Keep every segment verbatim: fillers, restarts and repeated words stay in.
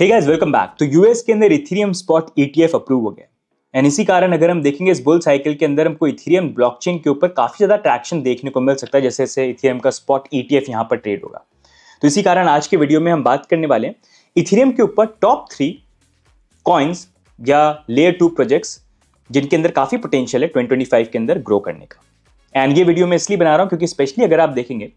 हे guys welcome back. तो US के अंदर इथेरियम स्पॉट ईटीएफ अप्रूव हो गया एंड इसी कारण अगर हम देखेंगे इस बुल साइकिल के अंदर हमको इथेरियम ब्लॉकचेन के ऊपर काफी ज्यादा ट्रैक्शन देखने को मिल सकता है, जैसे जैसे इथेरियम का स्पॉट ईटीएफ यहाँ पर ट्रेड होगा। तो इसी कारण आज के वीडियो में हम बात करने वाले हैं इथेरियम के ऊपर टॉप थ्री कॉइन्स या लेयर टू प्रोजेक्ट्स जिनके अंदर काफी पोटेंशियल है ट्वेंटी ट्वेंटी फाइव के अंदर ग्रो करने का। एंड ये वीडियो मैं इसलिए बना रहा हूँ क्योंकि स्पेशली अगर आप देखेंगे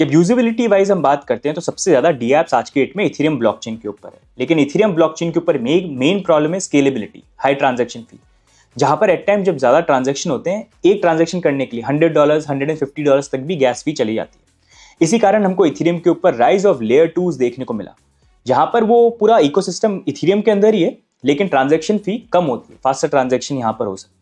जब यूजेबिलिटी वाइज हम बात करते हैं तो सबसे ज्यादा डी एप्स आज के डेट में इथेरियम ब्लॉकचेन के ऊपर है, लेकिन इथेरियम ब्लॉकचेन के ऊपर मेन प्रॉब्लम है स्केलेबिलिटी, हाई ट्रांजैक्शन फी, जहां पर एट टाइम जब ज्यादा ट्रांजैक्शन होते हैं एक ट्रांजैक्शन करने के लिए hundred dollar hundred and fifty dollar तक भी गैस फी चली जाती है। इसी कारण हमको इथेरियम के ऊपर राइज ऑफ लेयर टूज देखने को मिला, जहां पर वो पूरा इकोसिस्टम इथेरियम के अंदर ही है लेकिन ट्रांजैक्शन फी कम होती है, फास्टर ट्रांजैक्शन यहाँ पर हो सकते हैं।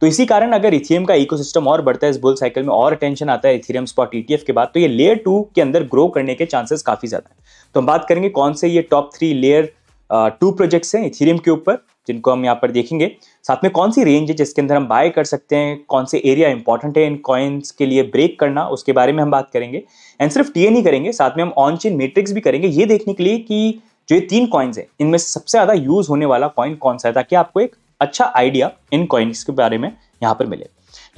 तो इसी कारण अगर इथेरियम का इकोसिस्टम और बढ़ता है इस बुल साइकिल में और अटेंशन आता है इथेरियम स्पॉट ईटीएफ के बाद, तो ये लेयर टू के अंदर ग्रो करने के चांसेस काफी ज्यादा है। तो हम बात करेंगे कौन से ये top three layer two projects हैं इथेरियम के ऊपर जिनको हम यहाँ पर देखेंगे, साथ में कौन सी रेंज है जिसके अंदर हम बाय कर सकते हैं, कौन से एरिया इंपॉर्टेंट है इन कॉइन्स के लिए ब्रेक करना, उसके बारे में हम बात करेंगे। एंड सिर्फ टीए नहीं करेंगे, साथ में हम ऑन चेन मैट्रिक्स भी करेंगे ये देखने के लिए कि जो ये तीन कॉइन्स हैं इनमें सबसे ज्यादा यूज होने वाला कॉइन कौन सा है, ताकि आपको एक अच्छा आइडिया इन कॉइन्स के बारे में यहाँ पर मिले।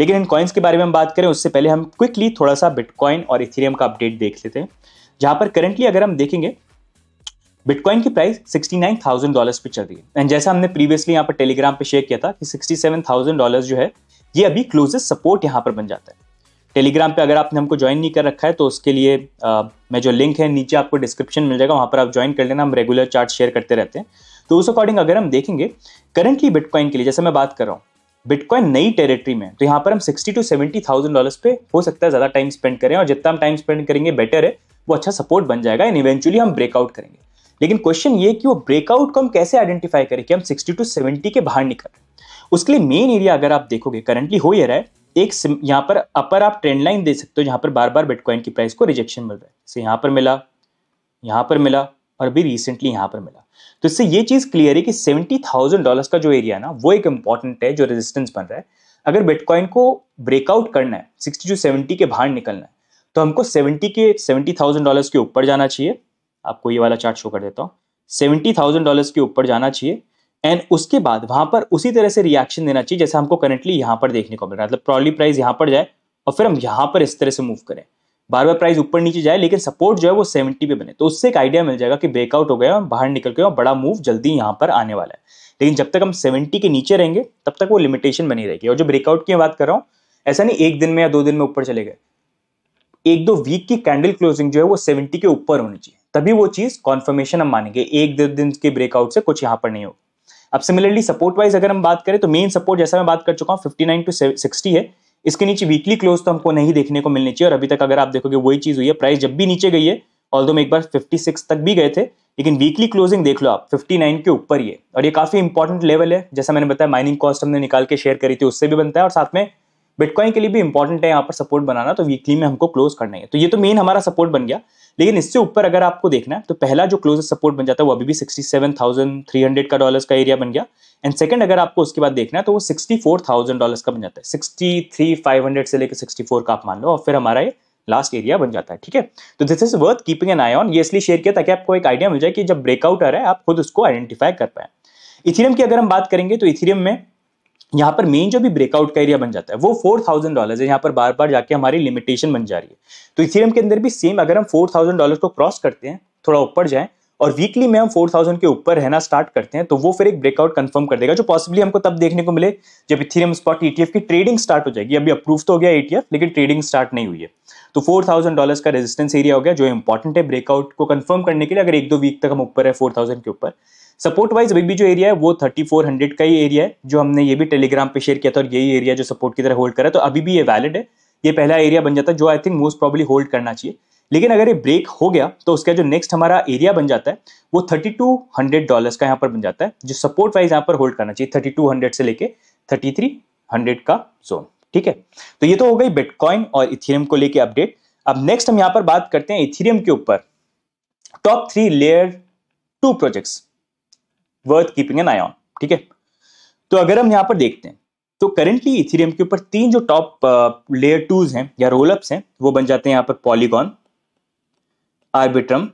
लेकिन इन कॉइन्स के बारे में हम बात करें उससे पहले हम क्विकली थोड़ा सा बिटकॉइन और इथेरियम का अपडेट देख लेते हैं, जहाँ पर करंटली अगर हम देखेंगे बिटकॉइन की price sixty nine thousand dollars पे चल रही है। एंड जैसा हमने प्रीवियसली यहाँ पर टेलीग्राम पे शेयर किया था कि सिक्सटी सेवन थाउजेंड डॉलर्स जो है ये अभी क्लोजेस्ट सपोर्ट यहाँ पर बन जाता है। टेलीग्राम पे अगर आपने हमको ज्वाइन नहीं कर रखा है तो उसके लिए आ, मैं जो लिंक है नीचे आपको डिस्क्रिप्शन मिल जाएगा, वहाँ पर आप ज्वाइन कर लेना। हम रेगुलर चार्ट शेयर करते रहते हैं, तो उस अकॉर्डिंग अगर हम देखेंगे करंटली बिटकॉइन के लिए, जैसे मैं बात कर रहा हूँ बिटकॉइन नई टेरिटरी में, तो यहाँ पर हम sixty to seventy thousand dollars पे हो सकता है ज़्यादा टाइम स्पेंड करें, और जितना हम टाइम स्पेंड करेंगे बेटर है, वो अच्छा सपोर्ट बन जाएगा एंड इवेंचुअली हम ब्रेकआउट करेंगे। लेकिन क्वेश्चन ये कि वो ब्रेकआउट को हम कैसे आइडेंटिफाई करें कि हम सिक्सटी टू सेवेंटी के बाहर निकल रहे हैं। उसके लिए मेन एरिया अगर आप देखोगे करंटली हो ये रहा है, एक यहाँ पर अपर आप ट्रेंड लाइन दे सकते हो जहाँ पर बार बार बिटकॉइन की प्राइस को रिजेक्शन मिल रहा है, जैसे यहाँ पर मिला, यहाँ पर मिला और भी रिसेंटली यहाँ पर मिला। तो इससे ये चीज़ क्लियर है कि सेवेंटी थाउजेंड डॉलर्स का जो एरिया है ना वो एक इंपॉर्टेंट है जो रेजिस्टेंस बन रहा है। अगर बिटकॉइन को ब्रेकआउट करना है, सिक्सटी टू सेवेंटी के बाहर निकलना है, तो हमको सेवेंटी के सेवेंटी थाउजेंड डॉलर्स के ऊपर जाना चाहिए। आपको ये वाला चार्ट शो कर देता हूँ, सेवेंटी थाउजेंड डॉलर्स के ऊपर जाना चाहिए एंड उसके बाद वहाँ पर उसी तरह से रिएक्शन देना चाहिए जैसे हमको करंटली यहाँ पर देखने को मिल रहा है। मतलब प्रॉब्ली प्राइस यहाँ पर जाए और फिर हम यहाँ पर इस तरह से मूव करें, बार बार प्राइस ऊपर नीचे जाए लेकिन सपोर्ट जो है वो सेवेंटी पे बने, तो उससे एक आइडिया मिल जाएगा कि ब्रेकआउट हो गया और बाहर निकल गया और बड़ा मूव जल्दी यहाँ पर आने वाला है। लेकिन जब तक हम सेवेंटी के नीचे रहेंगे तब तक वो लिमिटेशन बनी रहेगी। और जो ब्रेकआउट की बात कर रहा हूँ, ऐसा नहीं एक दिन में या दो दिन में ऊपर चले गए, एक दो वीक की कैंडल क्लोजिंग जो है वो सेवेंटी के ऊपर होनी चाहिए, तभी वो चीज़ कॉन्फर्मेशन हम मानेंगे। एक दो दिन के ब्रेकआउट से कुछ यहाँ पर नहीं होगा। अब सिमिलरली सपोर्ट वाइज अगर हम बात करें तो मेन सपोर्ट जैसा मैं बात कर चुका हूँ फिफ्टी नाइन टू सिक्सटी है, इसके नीचे वीकली क्लोज तो हमको नहीं देखने को मिलनी चाहिए। और अभी तक अगर आप देखोगे वही चीज़ हुई है, प्राइस जब भी नीचे गई है, ऑल्दो में एक बार फिफ्टी सिक्स तक भी गए थे, लेकिन वीकली क्लोजिंग देख लो आप फिफ्टी नाइन के ऊपर ही है। और ये काफ़ी इंपॉर्टेंट लेवल है, जैसा मैंने बताया माइनिंग कॉस्ट हमने निकाल के शेयर करी थी उससे भी बनता है, और साथ में बिटकॉइन के लिए भी इंपॉर्टेंट है यहाँ पर सपोर्ट बनाना, तो वीकली में हमको क्लोज करना है। तो ये तो मेन हमारा सपोर्ट बन गया, लेकिन इससे ऊपर अगर आपको देखना है तो पहला जो क्लोजेस्ट सपोर्ट बन जाता है वो अभी भी sixty seven thousand three hundred का डॉलर्स का एरिया बन गया। एंड सेकंड अगर आपको उसके बाद देखना है तो वो सिक्सटी फोर थाउजेंड डॉलर्स का बन जाता है, सिक्सटी थ्री फाइव हंड्रेड से लेकर सिक्सटी फोर का आप मान लो, और फिर हमारा ये लास्ट एरिया बन जाता है। ठीक है, तो this is worth keeping an eye on, ये इसलिए शेयर किया ताकि आपको एक आइडिया मिल जाए कि जब ब्रेकआउट आ रहा है आप खुद उसको आइडेंटिफाई कर पाए। इथेरियम की अगर हम बात करेंगे तो इथेरियम में यहाँ पर मेन जो भी ब्रेकआउट का एरिया बन जाता है वो फोर थाउजेंड डॉलर्स है, यहाँ पर बार बार जाके हमारी लिमिटेशन बन जा रही है। तो इथेरियम के अंदर भी सेम, अगर हम फोर थाउजेंड डॉलर्स को क्रॉस करते हैं, थोड़ा ऊपर जाएं और वीकली में हम फोर थाउजेंड के ऊपर रहना स्टार्ट करते हैं, तो वो फिर एक ब्रेकआउट कंफर्म कर देगा, जो पॉसिबली हमको तब देखने को मिले जब इथेरियम स्पॉट ईटीएफ की ट्रेडिंग स्टार्ट हो जाएगी। अभी अप्रूव तो हो गया ईटीएफ लेकिन ट्रेडिंग स्टार्ट नहीं हुई है, तो फोर थाउजेंड डॉलर्स का रेजिस्टेंस एरिया हो गया जो इंपॉर्टेंट है ब्रेकआउट को कंफर्म करने के लिए। अगर एक दो वीक तक हम ऊपर है फोर थाउजेंड के ऊपर, सपोर्ट वाइज अभी भी जो एरिया है वो थर्टी फोर हंड्रेड का ही एरिया है, जो हमने ये भी टेलीग्राम पे शेयर किया था, और यही एरिया जो सपोर्ट की तरह होल्ड करा है, तो अभी भी ये वैलिड है। ये पहला एरिया बन जाता है जो I think most probably hold करना चाहिए, लेकिन अगर ये ब्रेक हो गया तो उसका जो नेक्स्ट हमारा एरिया बन जाता है वो थर्टी टू हंड्रेड डॉलर्स का यहाँ पर बन जाता है, जो सपोर्ट वाइज यहाँ पर होल्ड करना चाहिए, थर्टी टू हंड्रेड से लेके थर्टी थ्री हंड्रेड का जोन। ठीक है, तो ये तो हो गई बिटकॉइन और इथेरियम को लेके अपडेट। अब नेक्स्ट हम यहाँ पर बात करते हैं इथेरियम के ऊपर top three layer two projects worth keeping an eye on. ठीक है, तो अगर हम यहाँ पर देखते हैं तो करंटली इथेरियम के ऊपर तीन जो टॉप लेयर टूज हैं या रोलअप्स हैं वो बन जाते हैं यहाँ पर पॉलीगॉन, आर्बिट्रम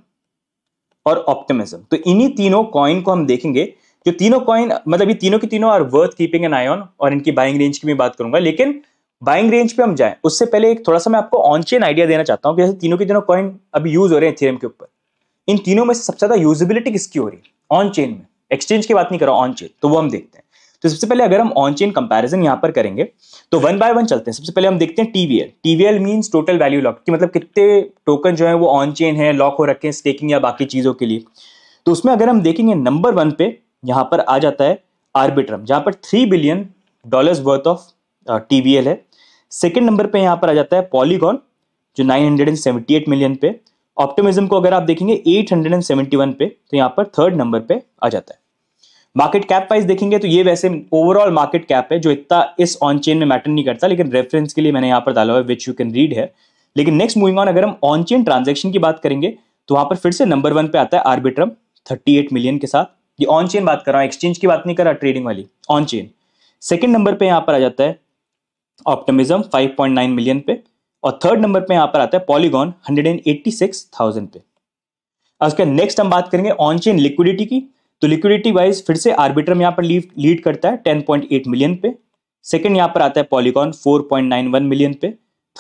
और ऑप्टिमिज्म। तो इन्हीं तीनों कॉइन को हम देखेंगे, जो तीनों कॉइन मतलब ये तीनों की तीनों are worth keeping an eye on, और इनकी बाइंग रेंज की भी बात करूंगा। लेकिन बाइंग रेंज पे हम जाएं उससे पहले एक थोड़ा सा मैं आपको ऑन चेन आइडिया देना चाहता हूँ कि जैसे तीनों के तीनों कॉइन अभी यूज हो रहे हैं इथेरियम के ऊपर, इन तीनों में से सबसे ज्यादा यूजेबिलिटी किसकी हो रही है ऑन चेन में, एक्सचेंज की बात नहीं कर रहा, ऑन चेन, तो वो हम देखते हैं। तो सबसे पहले अगर हम ऑन चेन कंपैरिजन यहाँ पर करेंगे तो वन बाय वन चलते हैं। सबसे पहले हम देखते हैं TVL. TVL means total value lock, कि मतलब कितने टोकन जो है वो ऑन चेन है, लॉक हो रखे हैं स्टेकिंग या बाकी चीजों के लिए। तो उसमें अगर हम देखेंगे नंबर वन पे यहाँ पर आ जाता है आर्बिट्रम, जहाँ पर three billion dollars worth of TVL है। सेकेंड नंबर पर यहाँ पर आ जाता है पॉलीगॉन जो nine hundred and seventy eight million पे। ऑप्टिमिज्म को अगर आप देखेंगे एट हंड्रेड सेवेंटी वन पे, तो यहाँ पर थर्ड नंबर पे आ जाता है। मार्केट कैप वाइज देखेंगे तो ये वैसे ओवरऑल मार्केट कैप है जो इतना इस ऑन चेन में मैटर नहीं करता, लेकिन रेफरेंस के लिए मैंने यहाँ पर डाला हुआ है विच यू कैन रीड है। लेकिन नेक्स्ट मूविंग ऑन, अगर हम ऑन चेन ट्रांजेक्शन की बात करेंगे तो वहाँ पर फिर से नंबर वन पे आता है आर्बिट्रम थर्टी एट मिलियन के साथ। ये ऑन चेन बात कर रहा हूँ, एक्सचेंज की बात नहीं कर रहा, ट्रेडिंग वाली ऑन चेन। सेकेंड नंबर पर यहाँ पर आ जाता है Optimism five point nine million पे, और थर्ड नंबर पे यहाँ पर आता है Polygon one hundred eighty six thousand पे। अब उसके नेक्स्ट हम बात करेंगे ऑन चेन लिक्विडिटी की, तो लिक्विडिटी वाइज फिर से आर्बिट्रम यहाँ पर लीड करता है टेन पॉइंट एट मिलियन पे, सेकंड यहाँ पर आता है Polygon four point nine one million पे,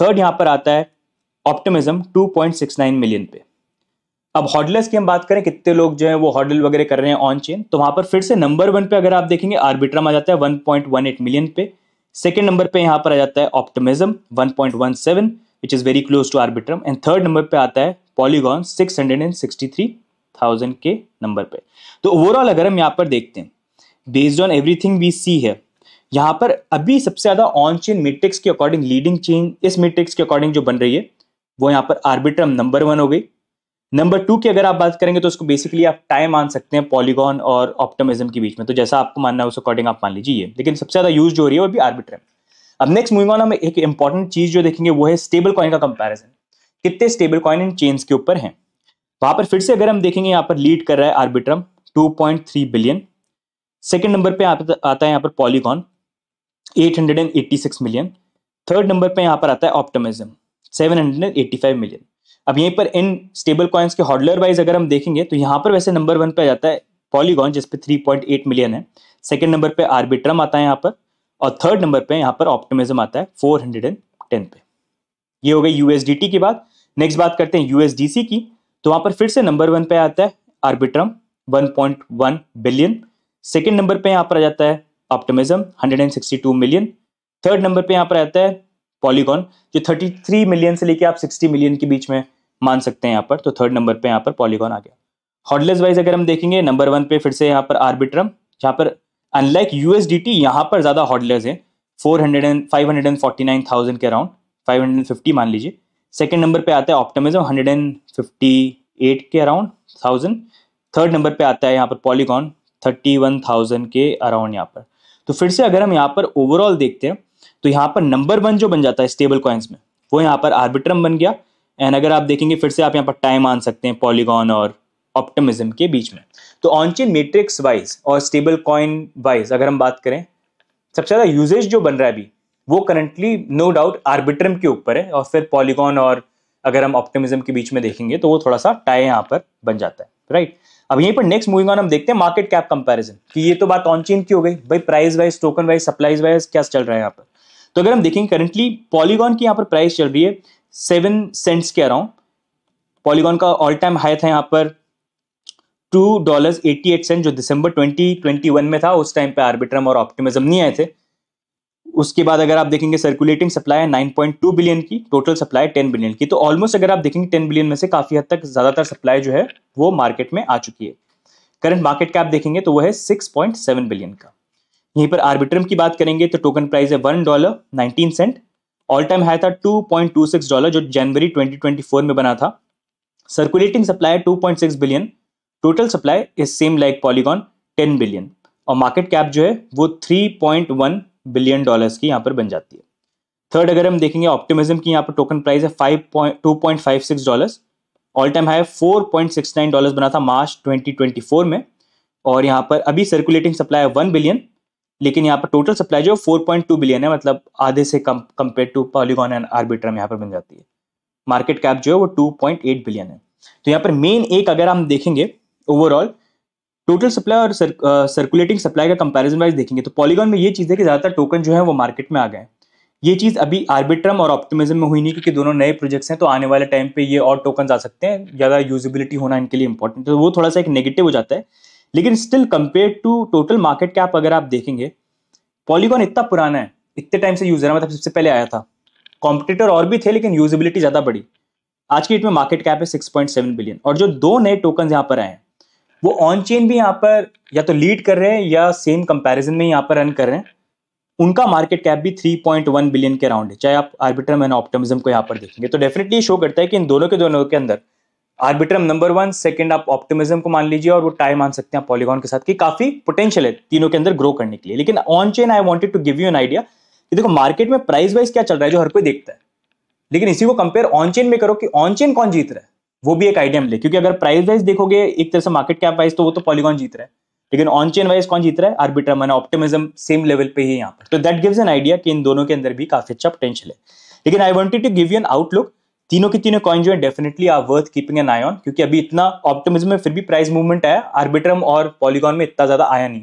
थर्ड यहाँ पर आता है Optimism two point six nine million पे। अब हॉडलर्स की हम बात करें, कितने लोग जो है वो हॉडल वगैरह कर रहे हैं ऑन चेन, तो वहाँ पर फिर से नंबर वन पे अगर आप देखेंगे आर्बिट्रम आ जाता है one point one eight million पे, सेकेंड नंबर पे यहाँ पर आ जाता है Optimism one point one seven which is very close to Arbitrum, and third number पे आता है Polygon six hundred sixty three thousand के नंबर पे। तो ओवरऑल अगर हम यहाँ पर देखते हैं based on everything we see है, यहाँ पर अभी सबसे ज्यादा ऑन चेन मैट्रिक्स के अकॉर्डिंग लीडिंग चेन इस मैट्रिक्स के अकॉर्डिंग जो बन रही है वो यहाँ पर आर्बिट्रम नंबर वन हो गई। नंबर टू की अगर आप बात करेंगे तो उसको बेसिकली आप टाइम मान सकते हैं पॉलीगॉन और ऑप्टिमिज्म के बीच में, तो जैसा आपको मानना है उस अकॉर्डिंग आप मान लीजिए, लेकिन सबसे ज्यादा यूज हो रही है वो भी आर्बिट्रम। अब नेक्स्ट मूविंग ऑन, हम एक इंपॉर्टेंट चीज जो देखेंगे वो है स्टेबल कॉइन का कंपैरिजन, कितने स्टेबल कॉइन इन चेन्स के ऊपर हैं। वहां पर फिर से अगर हम देखेंगे यहाँ पर लीड कर रहा है Arbitrum two point three billion, second number पे आता है यहाँ पर Polygon eight hundred eighty six million, third number पे यहाँ पर आता है Optimism seven hundred eighty five million. अब यहीं पर इन स्टेबल कॉइन्स के हॉडलर वाइज अगर हम देखेंगे तो यहाँ पर वैसे नंबर वन पे आ जाता है पॉलीगॉन जिसपे थ्री पॉइंट एट मिलियन है, सेकेंड नंबर पे आर्बिट्रम आता है यहाँ पर, और थर्ड नंबर पे यहाँ पर ऑप्टिमिज्म आता है फोर हंड्रेड टेन पे। ये हो गई यूएसडीटी की बात। नेक्स्ट बात करते हैं यूएसडीसी की, तो वहाँ पर फिर से नंबर वन पे आता है Arbitrum one point one billion, second number पे यहाँ पर आ जाता है Optimism one hundred sixty two million, third number पे यहाँ पर आता है पॉलीगॉन जो थर्टी थ्री मिलियन से लेके आप सिक्सटी मिलियन के बीच में मान सकते हैं यहाँ पर, तो थर्ड नंबर पे यहाँ पर पॉलीगॉन आ गया। हॉडलर्स वाइज अगर हम देखेंगे नंबर वन पे फिर से यहाँ पर आर्बिट्रम, जहाँ पर अनलाइक यूएसडीटी यहाँ पर ज्यादा हॉडलर्स हैं four hundred and five hundred forty nine thousand के अराउंड, फाइव हंड्रेड फिफ्टी मान लीजिए। सेकंड नंबर पे आता है Optimism one hundred fifty eight के अराउंड थाउजेंड, थर्ड नंबर पे आता है यहाँ पर पॉलीगॉन थर्टी वन थाउजेंड के अराउंड यहाँ पर। तो फिर से अगर हम यहाँ पर ओवरऑल देखते हैं तो यहाँ पर नंबर वन जो बन जाता है स्टेबल कॉइन्स में वो यहाँ पर आर्बिट्रम बन गया, एंड अगर आप देखेंगे फिर से आप यहाँ पर टाइम आन सकते हैं पॉलीगॉन और ऑप्टिमिज्म के बीच में। तो ऑनचेन मैट्रिक्स वाइज और स्टेबल कॉइन वाइज अगर हम बात करें सबसे ज्यादा यूजेज जो बन रहा है अभी वो करंटली नो डाउट आर्बिट्रम के ऊपर है, और फिर पॉलीगॉन और अगर हम ऑप्टिमिज्म के बीच में देखेंगे तो वो थोड़ा सा टाई यहाँ पर बन जाता है, राइट। अब यहीं पर नेक्स्ट मूविंग ऑन हम देखते हैं मार्केट कैप कंपैरिजन, कि ये तो बात ऑनचेन की हो गई भाई, price wise token wise supplies wise क्या चल रहा है यहाँ पर। तो अगर हम देखेंगे करंटली पॉलीगॉन की यहाँ पर प्राइस चल रही है सेवन सेंट्स के अराउंड, पॉलीगॉन का ऑल टाइम हाई था यहाँ पर two dollars eighty eight cent जो दिसंबर ट्वेंटी ट्वेंटी वन में था, उस टाइम पे आर्बिट्रम और ऑप्टिमिज्म नहीं आए थे। उसके बाद अगर आप देखेंगे सर्कुलेटिंग सप्लाई है नाइन पॉइंट टू बिलियन की, टोटल सप्लाई टेन बिलियन की, तो ऑलमोस्ट अगर आप देखेंगे टेन बिलियन में से काफी हद तक ज्यादातर सप्लाई जो है वो मार्केट में आ चुकी है। करंट मार्केट कैप देखेंगे तो वो है सिक्स पॉइंट सेवन बिलियन का। यहीं पर आर्बिट्रम की बात करेंगे तो टोकन प्राइस है one dollar nineteen cent, all time high था two point two six dollar जो जनवरी ट्वेंटी ट्वेंटी फोर में बना था। Circulating supply two point six billion, total supply is same like Polygon ten billion, और market cap जो है वो three point one billion dollars की यहाँ पर बन जाती है। थर्ड अगर हम देखेंगे ऑप्टिमिज्म की यहाँ पर टोकन प्राइस है five point two point five six dollars, all time high four point six nine dollars बना था मार्च ट्वेंटी ट्वेंटी फोर में, और यहाँ पर अभी सर्कुलेटिंग सप्लाई है वन बिलियन, लेकिन यहाँ पर टोटल सप्लाई जो फोर पॉइंट टू बिलियन है, मतलब आधे से कम compare to Polygon and Arbitrum यहाँ पर बन जाती है। मार्केट कैप जो है वो टू पॉइंट एट बिलियन है। तो यहाँ पर मेन एक अगर हम देखेंगे ओवरऑल टोटल सप्लाई और सर, आ, सर्कुलेटिंग सप्लाई का कंपैरिजन वाइज देखेंगे तो पॉलीगॉन में ये चीज़ है कि ज़्यादातर टोकन जो है वो मार्केट में आ गए। ये चीज़ अभी आर्बिट्रम और ऑप्टिमिज्म में हुई नहीं क्योंकि दोनों नए प्रोजेक्ट्स हैं, तो आने वाले टाइम पे ये और टोकन आ सकते हैं, ज़्यादा यूजिबिलिटी होना इनके लिए इंपॉर्टेंट है, तो वो थोड़ा सा एक नेगेटिव हो जाता है। लेकिन still compare to total market cap अगर आप देखेंगे, पॉलीगॉन इतना पुराना है, इतने टाइम से यूजर है, मतलब सबसे पहले आया था। कॉम्पिटिटर और भी थे लेकिन यूजिबिलिटी ज़्यादा बढ़ी। आज की डेट में मार्केट कैप है सिक्स पॉइंट सेवन बिलियन, और जो दो नए टोकन यहाँ पर आए हैं वो ऑन चेन भी यहाँ पर या तो लीड कर रहे हैं या सेम कंपैरिजन में यहाँ पर रन कर रहे हैं। उनका मार्केट कैप भी थ्री पॉइंट वन बिलियन के राउंड है, चाहे आप आर्बिट्रम एंड ऑप्टिमिज्म को यहाँ पर देखेंगे। तो डेफिनेटली शो करता है कि इन दोनों के दोनों के अंदर आर्बिट्रम नंबर वन, सेकंड आप ऑप्टिमिज्म को मान लीजिए, और वो टाइम मान सकते हैं आप पॉलीगॉन के साथ कि काफी पोटेंशियल है तीनों के अंदर ग्रो करने के लिए। लेकिन on chain I wanted to give you an idea कि देखो मार्केट में प्राइस वाइज क्या चल रहा है जो हर कोई देखता है, लेकिन इसी को कंपेयर ऑन चेन में करो कि ऑन चेन कौन जीत रहा है, वो भी एक आइडिया मिले। क्योंकि अगर प्राइस वाइज देखोगे एक तरह से मार्केट कैप वाइज तो वो तो पॉलीगॉन जीत रहा है, लेकिन ऑन चेन वाइज कौन जीत रहा है, Arbitrum and Optimism same level पे ही यहाँ पर। तो दैट गिव्स एन आइडिया कि इन दोनों के अंदर भी काफी अच्छा पोटेंशियल है। लेकिन I wanted to give you an outlook, तीनों की तीनों कॉइन जो है definitely are worth keeping an eye on, क्योंकि अभी इतना ऑप्टिमिज्म में फिर भी प्राइस मूवमेंट आया, आर्बिट्रम और पॉलीगॉन में इतना ज्यादा आया नहीं।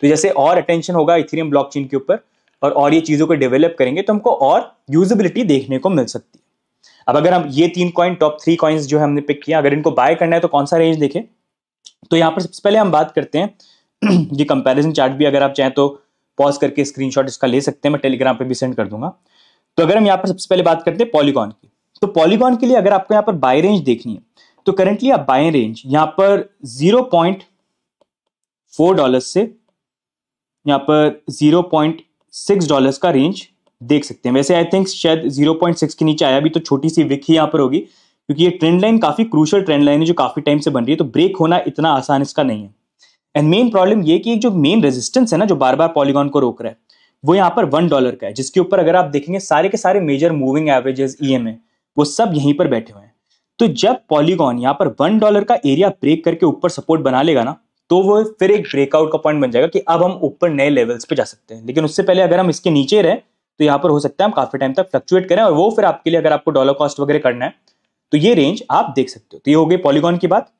तो जैसे और अटेंशन होगा इथेरियम ब्लॉकचेन के ऊपर और और ये चीज़ों को डेवलप करेंगे तो हमको और यूजेबिलिटी देखने को मिल सकती है। अब अगर हम ये तीन कॉइन टॉप थ्री कॉइन्स जो है हमने पिक किया, अगर इनको बाय करना है तो कौन सा रेंज देखें, तो यहाँ पर सबसे पहले हम बात करते हैं ये कंपैरिजन चार्ट भी अगर आप चाहें तो पॉज करके स्क्रीनशॉट इसका ले सकते हैं, मैं टेलीग्राम पे भी सेंड कर दूंगा। तो अगर हम यहाँ पर सबसे पहले बात करते हैं पॉलीगॉन की, तो पॉलीगॉन के लिए अगर आपको यहाँ पर बाय रेंज देखनी है तो करेंटली आप बाय रेंज यहाँ पर जीरो पॉइंट फोर डॉलर से यहाँ पर जीरो पॉइंट सिक्स डॉलर्स का रेंज देख सकते हैं। वैसे आई थिंक शायद जीरो पॉइंट सिक्स के नीचे आया भी तो छोटी सी विक ही यहाँ पर होगी, क्योंकि ये ट्रेंड लाइन काफी क्रूशियल ट्रेंड लाइन है जो काफी टाइम से बन रही है, तो ब्रेक होना इतना आसान इसका नहीं है। एंड मेन प्रॉब्लम ये कि जो मेन रेजिस्टेंस है ना जो बार बार पॉलीगॉन को रोक रहा है वो यहाँ पर वन डॉलर का है, जिसके ऊपर अगर आप देखेंगे सारे के सारे major moving averages E M A वो सब यहीं पर बैठे हुए हैं। तो जब पॉलीगॉन यहाँ पर वन डॉलर का एरिया ब्रेक करके ऊपर सपोर्ट बना लेगा ना, तो वो फिर एक ब्रेकआउट का पॉइंट बन जाएगा कि अब हम ऊपर नए लेवल्स पे जा सकते हैं। लेकिन उससे पहले अगर हम इसके नीचे रहे तो यहाँ पर हो सकता है हम काफी टाइम तक फ्लक्चुएट करें, और वो फिर आपके लिए अगर आपको डॉलर कॉस्ट वगैरह करना है तो ये रेंज आप देख सकते हो। तो ये हो गई पॉलीगॉन की बात।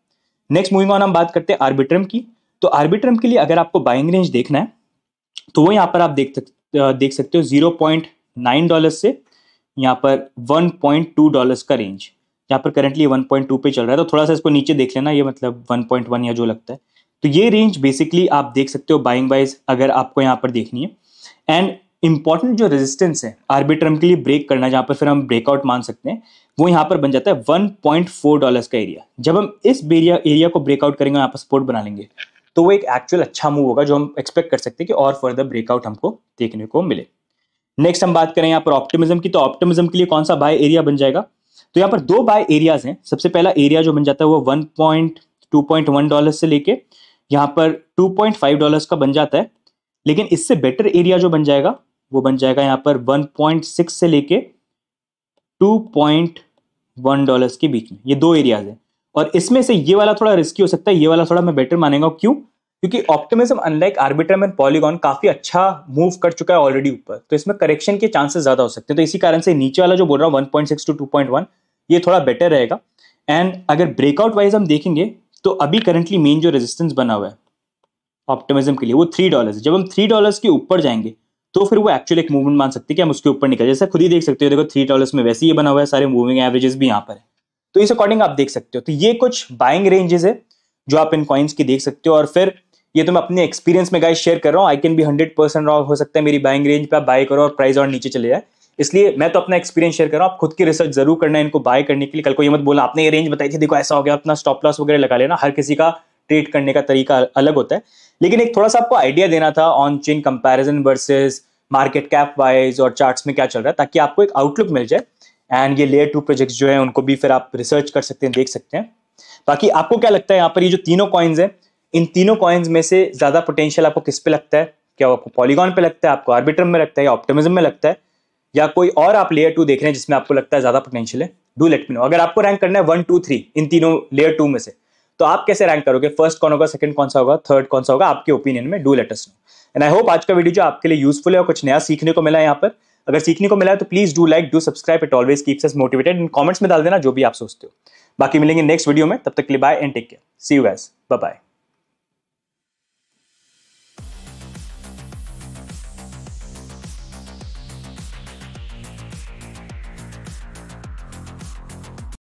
नेक्स्ट मूविंग ऑन हम बात करते हैं आर्बिट्रम की। तो आर्बिट्रम के लिए अगर आपको बाइंग रेंज देखना है तो वो यहाँ पर आप देख सकते देख सकते हो जीरो पॉइंट नाइन डॉलर से यहाँ पर वन पॉइंट टू डॉलर का रेंज, यहाँ पर करेंटली वन पॉइंट टू पे चल रहा है, तो थोड़ा सा इसको नीचे देख लेना, ये मतलब वन पॉइंट वन या जो लगता है। तो ये रेंज बेसिकली आप देख सकते हो बाइंग वाइज अगर आपको यहाँ पर देखनी है। एंड इम्पॉर्टेंट जो रेजिस्टेंस है आर्बिट्रम के लिए ब्रेक करना, जहाँ पर फिर हम ब्रेकआउट मान सकते हैं, वो यहाँ पर बन जाता है वन पॉइंट फोर डॉलर्स का एरिया। जब हम इस एरिया एरिया को ब्रेकआउट करेंगे, यहाँ पर सपोर्ट बना लेंगे, तो वो एक एक्चुअल अच्छा मूव होगा जो हम एक्सपेक्ट कर सकते हैं कि और फर्दर ब्रेकआउट हमको देखने को मिले। नेक्स्ट हम बात करें यहाँ पर ऑप्टिमिज्म की, तो ऑप्टिमिज्म के लिए कौन सा बाय एरिया बन जाएगा, तो यहाँ पर दो बाय एरियाज हैं। सबसे पहला एरिया जो बन जाता है वो one point two point one dollar से लेके यहाँ पर टू पॉइंट फाइव डॉलर्स का बन जाता है। लेकिन इससे बेटर एरिया जो बन जाएगा वो बन जाएगा यहाँ पर वन पॉइंट सिक्स से लेके टू पॉइंट वन डॉलर्स के बीच में, ये दो एरियाज हैं। और इसमें से ये वाला थोड़ा रिस्की हो सकता है, ये वाला थोड़ा मैं बेटर मानेगा। क्यों? क्योंकि Optimism unlike Arbitrum and Polygon काफी अच्छा मूव कर चुका है ऑलरेडी ऊपर, तो इसमें करेक्शन के चांसेस ज्यादा हो सकते हैं। तो इसी कारण से नीचे वाला जो बोल रहा हूँ one point six two two point one, ये थोड़ा बेटर रहेगा। एंड अगर ब्रेकआउट वाइज हम देखेंगे तो अभी करंटली मेन जो रेजिस्टेंस बना हुआ है ऑप्टिमिज्म के लिए वो थ्री डॉलर्स है। जब हम थ्री डॉलर्स के ऊपर जाएंगे तो फिर वो एक्चुअल एक मूवमेंट मान सकते हैं कि हम उसके ऊपर निकल, जैसा खुद ही देख सकते हो, देखो थ्री डॉलर्स में वैसे ही बना हुआ है, सारे मूविंग एवरेजेस भी यहाँ पर है, तो इस अकॉर्डिंग आप देख सकते हो। तो ये कुछ बाइंग रेंजेस है जो आप इन कॉइन्स की देख सकते हो, और फिर ये तो मैं अपने एक्सपीरियंस में गाइस शेयर कर रहा हूँ। I can be hundred percent wrong, हो सकता है मेरी बाइंग रेंज पर आप बाय करो और प्राइस और नीचे चले जाए, इसलिए मैं तो अपना एक्सपीरियंस शेयर कर रहा हूँ। आप खुद की रिसर्च जरूर करना है इनको बाय करने के लिए। कल को ये मत बोला आपने ये रेंज बताई थी, देखो ऐसा हो गया, अपना स्टॉप लॉस वगैरह लगा लेना। हर किसी का ट्रेड करने का तरीका अलग होता है, लेकिन एक थोड़ा सा आपको आइडिया देना था on chain comparison versus market cap wise और चार्ट्स में क्या चल रहा है, ताकि आपको एक आउटलुक मिल जाए। एंड ये लेयर टू प्रोजेक्ट्स जो है उनको भी फिर आप रिसर्च कर सकते हैं, देख सकते हैं। बाकी आपको क्या लगता है यहाँ पर ये जो तीनों कॉइन्स हैं, इन तीनों कॉइन्स में से ज्यादा पोटेंशियल आपको किस पे लगता है? क्या आपको पॉलीगॉन पे लगता है, आपको आर्बिट्रम में लगता है, या ऑप्टिमिज्म में लगता है, या कोई और आप लेयर टू देख रहे हैं जिसमें आपको लगता है ज्यादा पोटेंशियल है? Do let me know. अगर आपको रैंक करना है वन टू थ्री इन तीनों लेयर टू में से, तो आप कैसे रैंक करोगे? फर्स्ट कौन होगा, सेकंड कौन सा होगा, थर्ड कौन सा होगा, आपके ओपिनियन में? Do let us know. And I hope आज का वीडियो जो आपके लिए यूजफुल है और कुछ नया सीखने को मिला है यहाँ पर, अगर सीखने को मिला है तो please do like, do subscribe, it always keeps us motivated. And comments में डाल देना जो भी आप सोचते हो। बाकी मिलेंगे नेक्स्ट वीडियो में, तब तक के लिए bye and take care, see you guys, bye bye.